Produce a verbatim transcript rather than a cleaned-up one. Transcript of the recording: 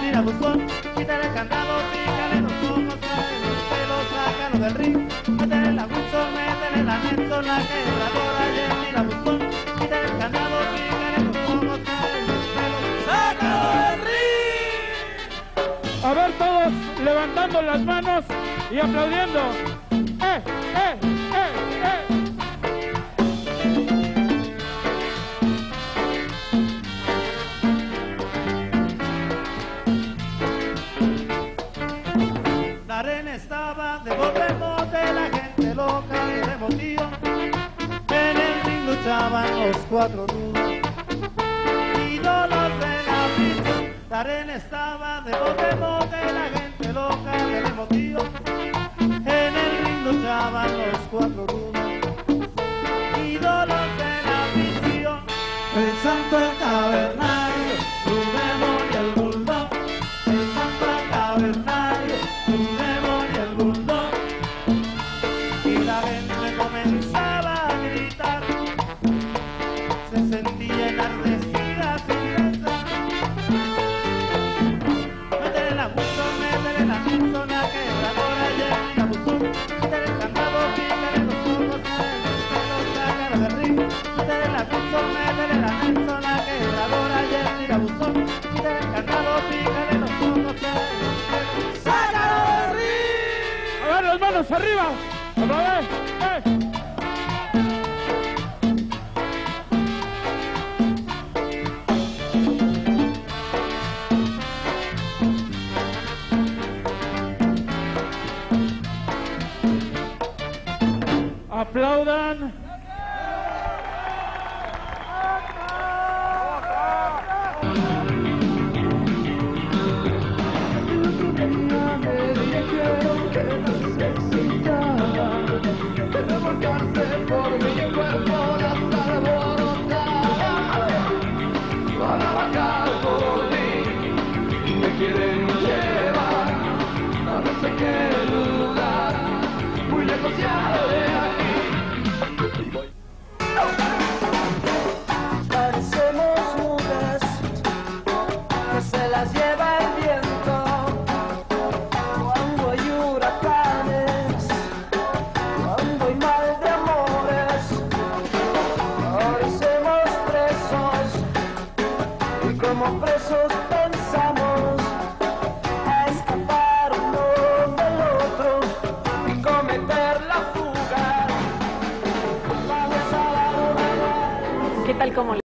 tira buzón, quítale el candado, pícale los ojos, sácale los pelos, sácalo del ring, métele el aguzo, métele el lamento, la quebradora y el tira buzón, quítale el candado, pícale los ojos, sácale los pelos, sácalo del ring. A ver todos levantando las manos y aplaudiendo. ¡Eh, eh, eh, eh! La arena estaba de bote, la gente loca de remotío. En el ring luchaban los cuatro duros, ídolos de la prisión. La arena estaba de bote, la gente loca de remotío. En el ring luchaban los cuatro duros, ídolos de la prisión. El santo, el cavernario, Blue Demon y el bulldog. El santo, el cavernario, Blue Demon y el bulldog. Y la gente comenzaba a gritar, se sentía enardecida sin pensar. Métele la punta, métele la punta, una quebradora y el tirabuzón. Métele el candado, pícale los ojos, métele los pelos, sácalo del ring. Métele la punta, métele la punta, una quebradora y el tirabuzón. Métele el candado, pícale los ojos, métele los pelos, sácalo del ring. A ver, las manos arriba, otra vez, eh. Aplaudan. Como